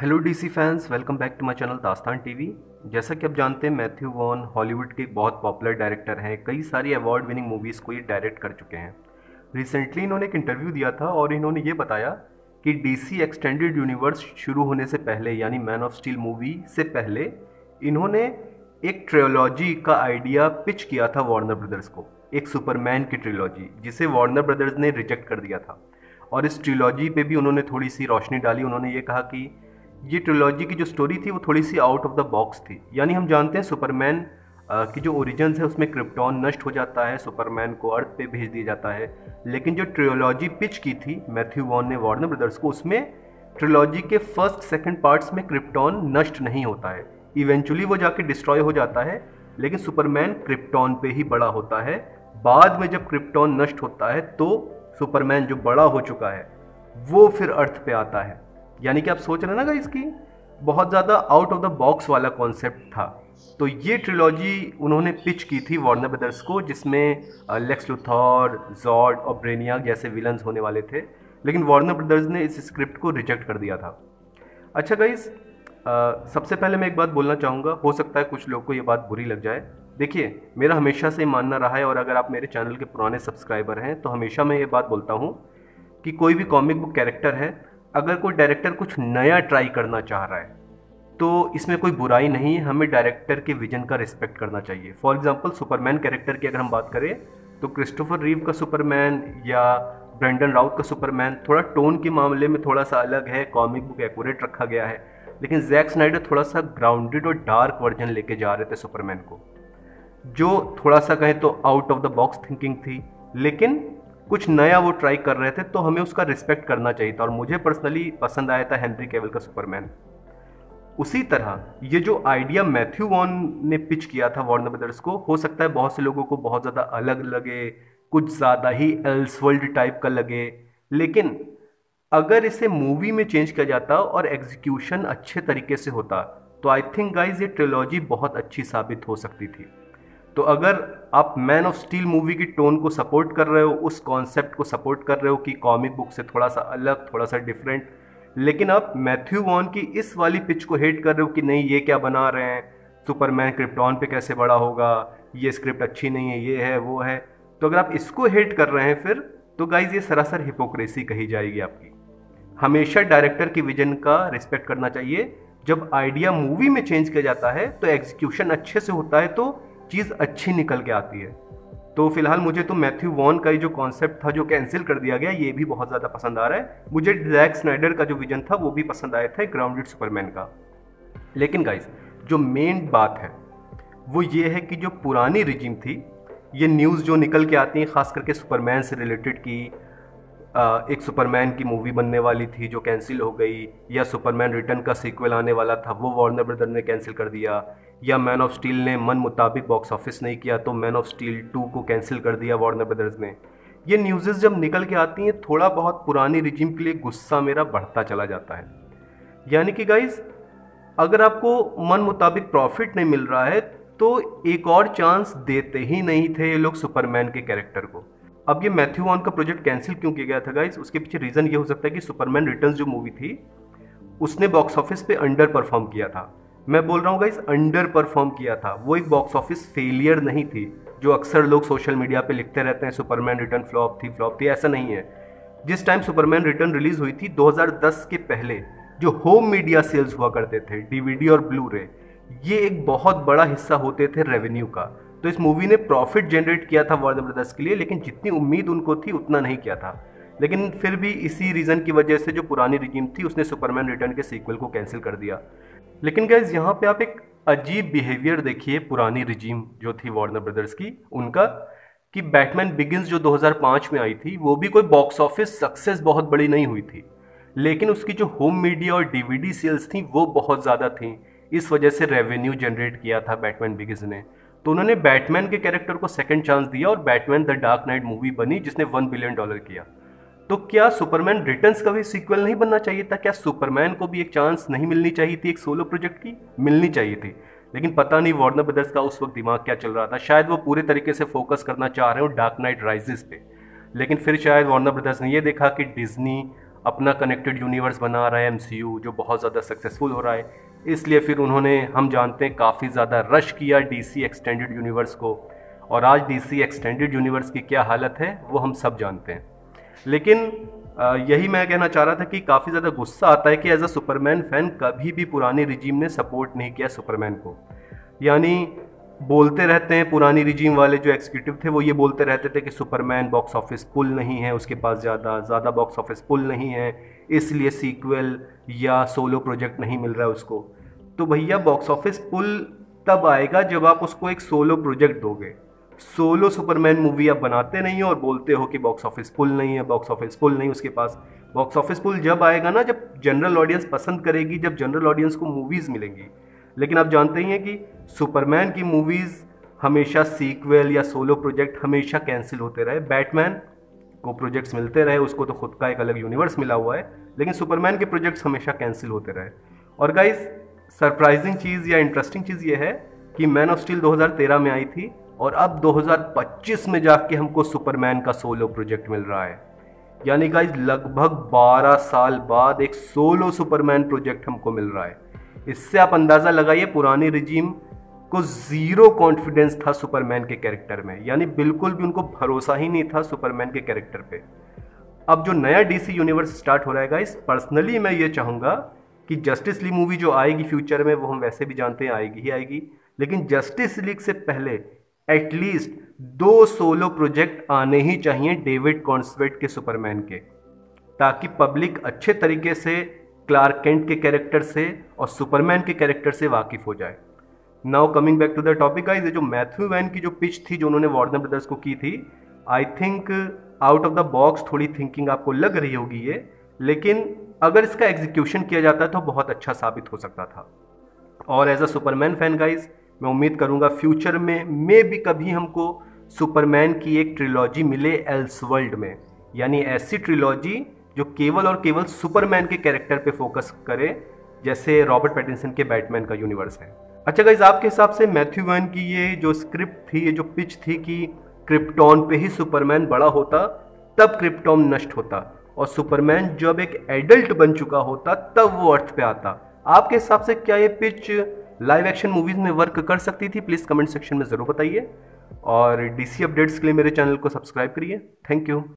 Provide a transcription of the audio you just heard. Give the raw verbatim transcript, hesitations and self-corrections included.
Hello DC fans, welcome back to my channel Dastaan TV. जैसा कि आप जानते हैं, मैथ्यू वॉन हॉलीवुड के एक बहुत पॉपुलर डायरेक्टर हैं। कई सारी अवार्ड विनिंग मूवीज़ को ये डायरेक्ट कर चुके हैं। रिसेंटली इन्होंने एक इंटरव्यू दिया था और इन्होंने ये बताया कि डीसी एक्सटेंडेड यूनिवर्स शुरू होने से पहले, यानी मैन ऑफ स्टील मूवी से पहले, इन्होंने एक ट्रिलॉजी का आइडिया पिच किया था वार्नर ब्रदर्स को, एक सुपरमैन की ट्रिलॉजी, जिसे वार्नर ब्रदर्स ने रिजेक्ट कर दिया था। और इस ट्रिलॉजी पे भी उन्होंने थोड़ी सी रोशनी डाली। उन्होंने ये कहा कि ये ट्रिलॉजी की जो स्टोरी थी वो थोड़ी सी आउट ऑफ द बॉक्स थी। यानी हम जानते हैं सुपरमैन की जो ओरिजिन्स है उसमें क्रिप्टॉन नष्ट हो जाता है, सुपरमैन को अर्थ पे भेज दिया जाता है। लेकिन जो ट्रिलॉजी पिच की थी मैथ्यू वॉन ने वार्नर ब्रदर्स को, उसमें ट्रिलॉजी के फर्स्ट सेकेंड पार्ट्स में क्रिप्टॉन नष्ट नहीं होता है। इवेंचुअली वो जाके डिस्ट्रॉय हो जाता है, लेकिन सुपरमैन क्रिप्टॉन पे ही बड़ा होता है। बाद में जब क्रिप्टॉन नष्ट होता है तो सुपरमैन जो बड़ा हो चुका है वो फिर अर्थ पे आता है। यानी कि आप सोच रहे हैं ना इसकी बहुत ज़्यादा आउट ऑफ द बॉक्स वाला कॉन्सेप्ट था। तो ये ट्रिलॉजी उन्होंने पिच की थी वार्नर ब्रदर्स को, जिसमें लेक्स लूथर, जॉर्ड और ब्रेनियाक जैसे विलन्स होने वाले थे। लेकिन वार्नर ब्रदर्स ने इस स्क्रिप्ट को रिजेक्ट कर दिया था। अच्छा गाइस, Uh, सबसे पहले मैं एक बात बोलना चाहूँगा। हो सकता है कुछ लोग को ये बात बुरी लग जाए। देखिए, मेरा हमेशा से मानना रहा है, और अगर आप मेरे चैनल के पुराने सब्सक्राइबर हैं तो हमेशा मैं ये बात बोलता हूँ कि कोई भी कॉमिक बुक कैरेक्टर है, अगर कोई डायरेक्टर कुछ नया ट्राई करना चाह रहा है तो इसमें कोई बुराई नहीं है। हमें डायरेक्टर के विजन का रिस्पेक्ट करना चाहिए। फॉर एग्ज़ाम्पल सुपरमैन कैरेक्टर की अगर हम बात करें तो क्रिस्टोफर रीव का सुपरमैन या ब्रैंडन राउथ का सुपरमैन थोड़ा टोन के मामले में थोड़ा सा अलग है, कॉमिक बुक एक्यूरेट रखा गया है। लेकिन जैक स्नाइडर थोड़ा सा ग्राउंडेड और डार्क वर्जन लेके जा रहे थे सुपरमैन को, जो थोड़ा सा कहें तो out of the box thinking थी। लेकिन कुछ नया वो ट्राई कर रहे थे, तो हमें उसका रिस्पेक्ट करना चाहिए था। और मुझे पर्सनली पसंद आया था हेनरी कैविल का सुपरमैन। उसी तरह ये जो आइडिया मैथ्यू वॉन ने पिच किया था वार्नर ब्रदर्स को, हो सकता है बहुत से लोगों को बहुत ज़्यादा अलग लगे, कुछ ज़्यादा ही एल्सवर्ल्ड टाइप का लगे। लेकिन अगर इसे मूवी में चेंज किया जाता और एग्जीक्यूशन अच्छे तरीके से होता तो आई थिंक गाइज ये ट्रिलॉजी बहुत अच्छी साबित हो सकती थी। तो अगर आप मैन ऑफ स्टील मूवी की टोन को सपोर्ट कर रहे हो, उस कॉन्सेप्ट को सपोर्ट कर रहे हो कि कॉमिक बुक से थोड़ा सा अलग, थोड़ा सा डिफरेंट, लेकिन आप मैथ्यू वॉन की इस वाली पिच को हेट कर रहे हो कि नहीं ये क्या बना रहे हैं, सुपरमैन क्रिप्टॉन पे कैसे बड़ा होगा, ये स्क्रिप्ट अच्छी नहीं है, ये है वो है, तो अगर आप इसको हेट कर रहे हैं फिर तो गाइज ये सरासर हिपोक्रेसी कही जाएगी आपकी। हमेशा डायरेक्टर के विजन का रिस्पेक्ट करना चाहिए। जब आइडिया मूवी में चेंज किया जाता है तो एग्जीक्यूशन अच्छे से होता है, तो चीज़ अच्छी निकल के आती है। तो फिलहाल मुझे तो मैथ्यू वॉन का जो कॉन्सेप्ट था जो कैंसिल कर दिया गया, ये भी बहुत ज़्यादा पसंद आ रहा है। मुझे जैक स्नाइडर का जो विजन था वो भी पसंद आया था, ग्राउंडेड सुपरमैन का। लेकिन गाइज जो मेन बात है वो ये है कि जो पुरानी रिजीम थी, ये न्यूज़ जो निकल के आती हैं ख़ास करके सुपरमैन से रिलेटेड की, एक सुपरमैन की मूवी बनने वाली थी जो कैंसिल हो गई, या सुपरमैन रिटर्न का सीक्वल आने वाला था वो वार्नर ब्रदर ने कैंसिल कर दिया, या मैन ऑफ स्टील ने मन मुताबिक बॉक्स ऑफिस नहीं किया तो मैन ऑफ स्टील टू को कैंसिल कर दिया वार्नर ब्रदर्स ने। ये न्यूज़ेस जब निकल के आती हैं, थोड़ा बहुत पुरानी रिजीम के लिए गुस्सा मेरा बढ़ता चला जाता है। यानी कि गाइज अगर आपको मन मुताबिक प्रॉफिट नहीं मिल रहा है तो एक और चांस देते ही नहीं थे ये लोग सुपरमैन के कैरेक्टर को। अब ये मैथ्यू वॉन का प्रोजेक्ट कैंसिल क्यों किया गया था गाइज, उसके पीछे रीज़न ये हो सकता है कि सुपरमैन रिटर्न्स जो मूवी थी उसने बॉक्स ऑफिस पे अंडर परफॉर्म किया था। मैं बोल रहा हूँ गाइज, अंडर परफॉर्म किया था। वो एक बॉक्स ऑफिस फेलियर नहीं थी जो अक्सर लोग सोशल मीडिया पे लिखते रहते हैं सुपरमैन रिटर्न फ्लॉप थी फ्लॉप थी ऐसा नहीं है। जिस टाइम सुपरमैन रिटर्न रिलीज़ हुई थी दो हज़ार दस के पहले जो होम मीडिया सेल्स हुआ करते थे, डीवीडी और ब्लू रे, ये एक बहुत बड़ा हिस्सा होते थे रेवेन्यू का। तो इस मूवी ने प्रॉफिट जनरेट किया था वार्नर ब्रदर्स के लिए, लेकिन जितनी उम्मीद उनको थी उतना नहीं किया था। लेकिन फिर भी इसी रीज़न की वजह से जो पुरानी रिजीम थी उसने सुपरमैन रिटर्न के सीक्वल को कैंसिल कर दिया। लेकिन गाइज यहाँ पे आप एक अजीब बिहेवियर देखिए पुरानी रिजीम जो थी वार्नर ब्रदर्स की, उनका, कि बैटमैन बिगिंस जो दो हज़ार पाँच में आई थी वो भी कोई बॉक्स ऑफिस सक्सेस बहुत बड़ी नहीं हुई थी, लेकिन उसकी जो होम मीडिया और डीवीडी सेल्स थी वो बहुत ज़्यादा थी। इस वजह से रेवेन्यू जनरेट किया था बैटमैन बिगिंस ने। तो उन्होंने बैटमैन के कैरेक्टर को सेकंड चांस दिया और Batman the Dark Knight movie बनी जिसने वन बिलियन डॉलर किया। तो क्या सुपरमैन रिटर्न्स का भी सीक्वल नहीं बनना चाहिए था? क्या सुपरमैन को भी एक चांस नहीं मिलनी चाहिए थी? एक सोलो प्रोजेक्ट की मिलनी चाहिए थी। लेकिन पता नहीं वार्नर ब्रदर्स का उस वक्त दिमाग क्या चल रहा था। शायद वो पूरे तरीके से फोकस करना चाह रहे हो डार्क नाइट राइजेस पे, लेकिन फिर शायद वार्नर ब्रदर्स ने यह देखा कि डिज्नी अपना कनेक्टेड यूनिवर्स बना रहा है एम सी यू, जो बहुत ज़्यादा सक्सेसफुल हो रहा है। इसलिए फिर उन्होंने, हम जानते हैं, काफ़ी ज़्यादा रश किया डी सी एक्सटेंडेड यूनिवर्स को, और आज डी सी एक्सटेंडेड यूनिवर्स की क्या हालत है वो हम सब जानते हैं। लेकिन यही मैं कहना चाह रहा था कि काफ़ी ज़्यादा गुस्सा आता है कि एज अ सुपरमैन फ़ैन कभी भी पुरानी रिजीम ने सपोर्ट नहीं किया सुपरमैन को। यानी बोलते रहते हैं, पुरानी रिजीम वाले जो एग्जीक्यूटिव थे वो ये बोलते रहते थे कि सुपरमैन बॉक्स ऑफिस पुल नहीं है, उसके पास ज़्यादा ज़्यादा बॉक्स ऑफिस पुल नहीं है, इसलिए सीक्वल या सोलो प्रोजेक्ट नहीं मिल रहा है उसको। तो भैया बॉक्स ऑफिस पुल तब आएगा जब आप उसको एक सोलो प्रोजेक्ट दोगे। सोलो सुपरमैन मूवी आप बनाते नहीं हो और बोलते हो कि बॉक्स ऑफिस पुल नहीं है, बॉक्स ऑफिस पुल नहीं उसके पास। बॉक्स ऑफिस पुल जब आएगा ना, जब जनरल ऑडियंस पसंद करेगी, जब जनरल ऑडियंस को मूवीज़ मिलेंगी। लेकिन आप जानते ही हैं कि सुपरमैन की मूवीज़ हमेशा सीक्वल या सोलो प्रोजेक्ट हमेशा कैंसिल होते रहे। बैटमैन को प्रोजेक्ट्स मिलते रहे, उसको तो खुद का एक अलग यूनिवर्स मिला हुआ है, लेकिन सुपरमैन के प्रोजेक्ट्स हमेशा कैंसिल होते रहे। और गाइस, सरप्राइजिंग चीज़ या इंटरेस्टिंग चीज़ ये है कि मैन ऑफ स्टील दो हज़ार तेरह में आई थी और अब दो हज़ार पच्चीस में जाके हमको सुपरमैन का सोलो प्रोजेक्ट मिल रहा है। यानी गाइस, लगभग बारह साल बाद एक सोलो सुपरमैन प्रोजेक्ट हमको मिल रहा है। इससे आप अंदाज़ा लगाइए, पुरानी रिजीम को ज़ीरो कॉन्फिडेंस था सुपरमैन के कैरेक्टर में, यानी बिल्कुल भी उनको भरोसा ही नहीं था सुपरमैन के कैरेक्टर पे। अब जो नया डीसी यूनिवर्स स्टार्ट हो रहा है गाइस, पर्सनली मैं ये चाहूँगा कि जस्टिस लीग मूवी जो आएगी फ्यूचर में, वो हम वैसे भी जानते हैं आएगी ही आएगी, लेकिन जस्टिस लीग से पहले एटलीस्ट दो सोलो प्रोजेक्ट आने ही चाहिए डेविड कॉर्न्सवेट के सुपरमैन के, ताकि पब्लिक अच्छे तरीके से क्लार्क केंट के कैरेक्टर से और सुपरमैन के कैरेक्टर से वाकिफ हो जाए। Now coming back to the topic guys, ये जो मैथ्यू वैन की जो पिच थी जो उन्होंने वार्नर ब्रदर्स को की थी, I think out of the box थोड़ी थिंकिंग आपको लग रही होगी ये, लेकिन अगर इसका एग्जीक्यूशन किया जाता तो बहुत अच्छा साबित हो सकता था। और as a Superman fan guys, मैं उम्मीद करूँगा फ्यूचर में मे भी कभी हमको सुपरमैन की एक ट्रिलॉजी मिले एल्सवर्ल्ड में, यानी ऐसी ट्रिलॉजी जो केवल और केवल सुपरमैन के कैरेक्टर पे फोकस करे, जैसे रॉबर्ट पैटिंसन के बैटमैन का यूनिवर्स है। अच्छा गाइज, आपके हिसाब से मैथ्यू वैन की ये जो स्क्रिप्ट थी, ये जो पिच थी कि क्रिप्टॉन पे ही सुपरमैन बड़ा होता तब क्रिप्टॉन नष्ट होता और सुपरमैन जब एक एडल्ट बन चुका होता तब वो अर्थ पे आता, आपके हिसाब से क्या ये पिच लाइव एक्शन मूवीज़ में वर्क कर सकती थी? प्लीज़ कमेंट सेक्शन में ज़रूर बताइए, और डी सी अपडेट्स के लिए मेरे चैनल को सब्सक्राइब करिए। Thank you.